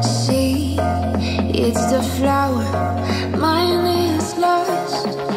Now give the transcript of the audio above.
See, it's the flower, mine is lost.